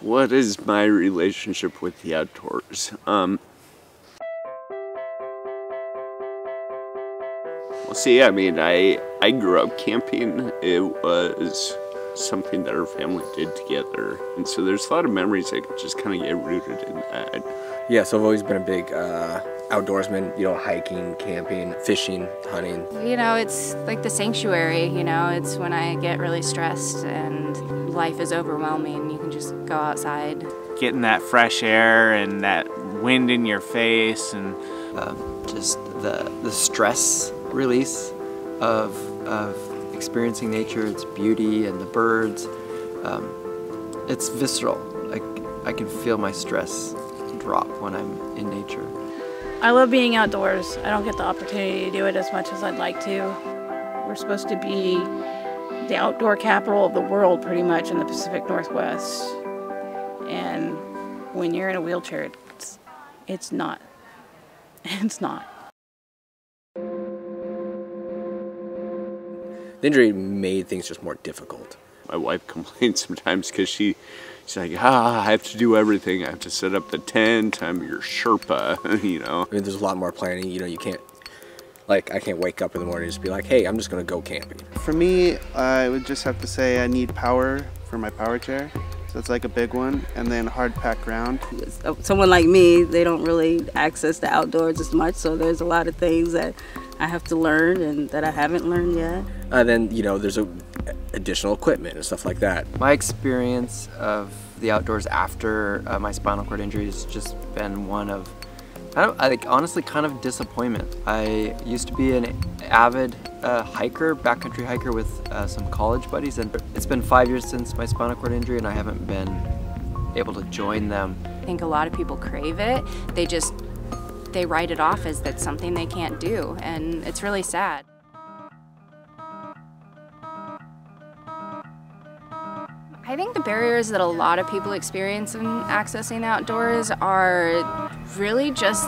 What is my relationship with the outdoors? Well, see, I mean, I grew up camping. It was something that our family did together. And so there's a lot of memories that just kind of get rooted in that. Yeah, so I've always been a big outdoorsman, you know, hiking, camping, fishing, hunting. You know, it's like the sanctuary, you know, it's when I get really stressed and life is overwhelming, you can just go outside. Getting that fresh air and that wind in your face and just the stress release of experiencing nature, its beauty and the birds. It's visceral. I can feel my stress drop when I'm in nature. I love being outdoors. I don't get the opportunity to do it as much as I'd like to. We're supposed to be the outdoor capital of the world pretty much in the Pacific Northwest. And when you're in a wheelchair, it's not. It's not. The injury made things just more difficult. My wife complains sometimes because she's like, I have to do everything. I have to set up the tent, I'm your Sherpa, you know. I mean, there's a lot more planning, you know, you can't, like, I can't wake up in the morning and just be like, hey, I'm just gonna go camping. For me, I would just have to say I need power for my power chair. So it's like a big one, and then hard packed ground. Someone like me, they don't really access the outdoors as much, so there's a lot of things that I have to learn and that I haven't learned yet. Then, you know, there's additional equipment and stuff like that. My experience of the outdoors after my spinal cord injury has just been one of, honestly, kind of disappointment. I used to be an avid hiker, backcountry hiker with some college buddies, and it's been 5 years since my spinal cord injury and I haven't been able to join them. I think a lot of people crave it. They write it off as that's something they can't do, and it's really sad. I think the barriers that a lot of people experience in accessing the outdoors are really just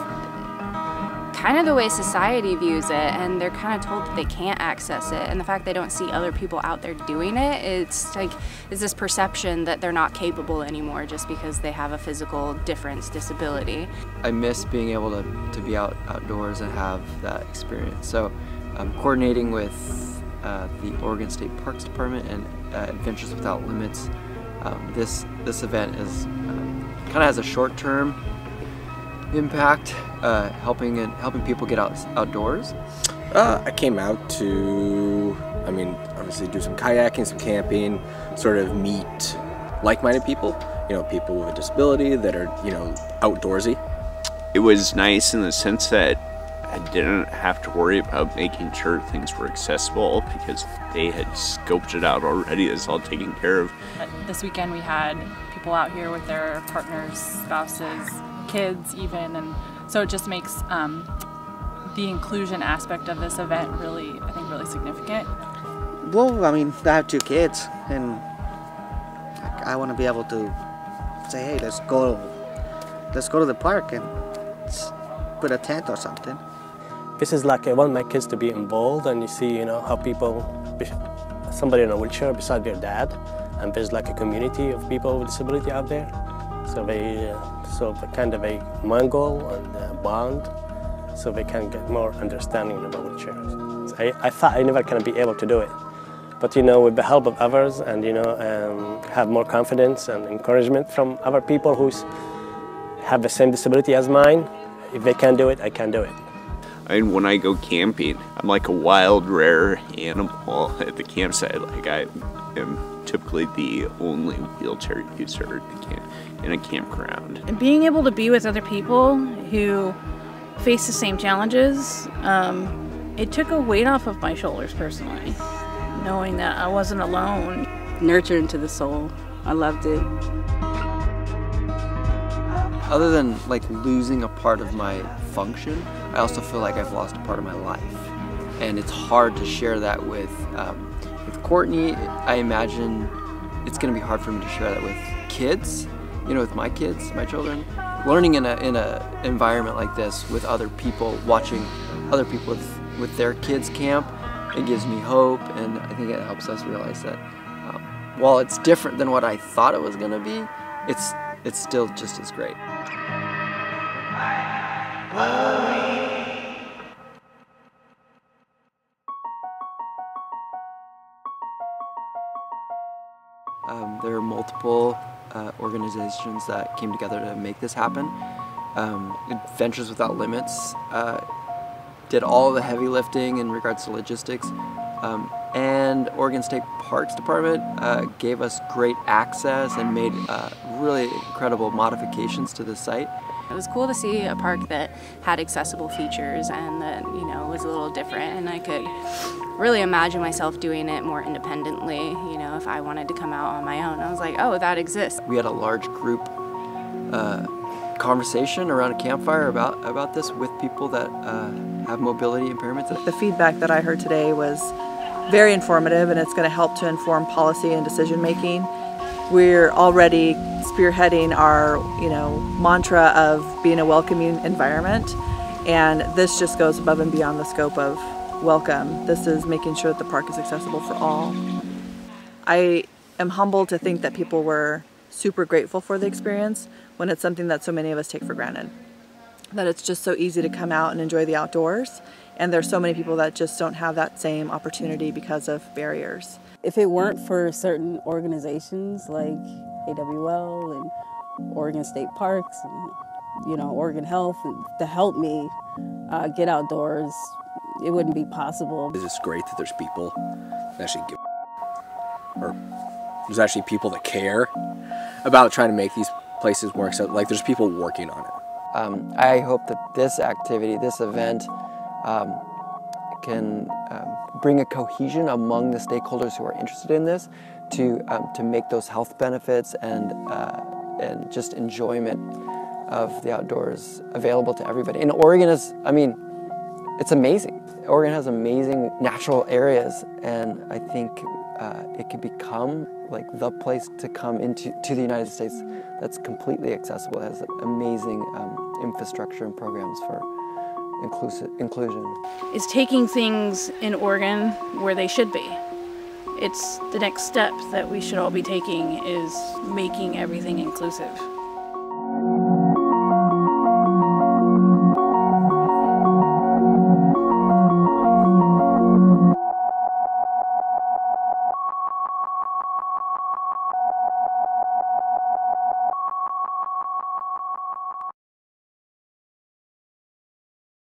kind of the way society views it, and they're kind of told that they can't access it, and the fact they don't see other people out there doing it, it's like, is this perception that they're not capable anymore just because they have a physical difference, disability. I miss being able to be outdoors and have that experience. So I'm coordinating with the Oregon State Parks Department and Adventures Without Limits. This event is kind of has a short-term impact, helping people get outdoors? I came out to, I mean, obviously do some kayaking, some camping, sort of meet like-minded people, you know, people with a disability that are, you know, outdoorsy. It was nice in the sense that I didn't have to worry about making sure things were accessible because they had scoped it out already. It's all taken care of. This weekend we had people out here with their partners, spouses, kids even, and so it just makes the inclusion aspect of this event really, I think, really significant. Well, I mean, I have 2 kids and I want to be able to say, hey, let's go to the park and put a tent or something. This is like, I want my kids to be involved, and you see, you know, how people, somebody in a wheelchair beside their dad, and there's like a community of people with disability out there. So they kind of a mingle and bond, so they can get more understanding about wheelchairs. So I thought I never can be able to do it, but you know, with the help of others, and you know, have more confidence and encouragement from other people who have the same disability as mine. If they can do it, I can do it. I mean, when I go camping, I'm like a wild, rare animal at the campsite. Like I am typically the only wheelchair user in a campground. And being able to be with other people who face the same challenges, it took a weight off of my shoulders personally, knowing that I wasn't alone. Nurtured into the soul. I loved it. Other than like losing a part of my function, I also feel like I've lost a part of my life. And it's hard to share that with Courtney. I imagine it's gonna be hard for me to share that with kids, you know, with my kids, my children. Learning in a environment like this with other people, watching other people with their kids camp, it gives me hope, and I think it helps us realize that while it's different than what I thought it was gonna be, it's still just as great. There are multiple organizations that came together to make this happen. Adventures Without Limits did all the heavy lifting in regards to logistics, and Oregon State Parks Department gave us great access and made really incredible modifications to the site. It was cool to see a park that had accessible features and that, you know, was a little different, and I could really imagine myself doing it more independently, you know, if I wanted to come out on my own. I was like, oh, that exists. We had a large group conversation around a campfire about this with people that have mobility impairments. The feedback that I heard today was very informative, and it's going to help to inform policy and decision making. We're already spearheading our, you know, mantra of being a welcoming environment, and this just goes above and beyond the scope of welcome. This is making sure that the park is accessible for all. I am humbled to think that people were super grateful for the experience when it's something that so many of us take for granted. That it's just so easy to come out and enjoy the outdoors, and there's so many people that just don't have that same opportunity because of barriers. If it weren't for certain organizations like AWL and Oregon State Parks and, you know, Oregon Health to help me get outdoors, it wouldn't be possible. It's great that there's people that actually give or there's actually people that care about trying to make these places work. So, like, there's people working on it. I hope that this activity, this event, can bring a cohesion among the stakeholders who are interested in this to make those health benefits and just enjoyment of the outdoors available to everybody. And Oregon is, I mean, it's amazing. Oregon has amazing natural areas, and I think it could become like the place to come to the United States that's completely accessible. It has amazing infrastructure and programs for inclusion. It's taking things in Oregon where they should be. It's the next step that we should all be taking, is making everything inclusive.